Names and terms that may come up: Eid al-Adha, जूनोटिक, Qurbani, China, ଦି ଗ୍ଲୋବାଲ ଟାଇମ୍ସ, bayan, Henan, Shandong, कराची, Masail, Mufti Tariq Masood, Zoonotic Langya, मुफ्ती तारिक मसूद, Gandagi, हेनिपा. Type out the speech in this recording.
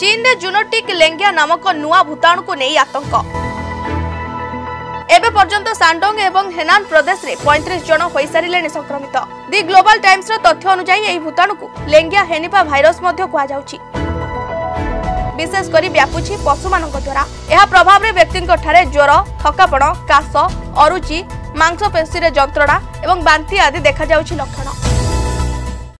चीन में जूनोटिक लेंगिया नामक नुआ भूताणु को नहीं आतंक। एबे पर्यंत सांडोंग एवं हेनान प्रदेश में 35 जन हो सारे संक्रमित। दि ग्लोबल टाइम्स तथ्य अनुसार भूताणु को लेंगिया हेनिपा भाइरस विशेषकर व्यापुची पशु मान द्वारा। यह प्रभाव में व्यक्ति ज्वर, थकापण, काश, अरुचि, मांसपेशी जंत्रणा और बांति आदि देखा लक्षण।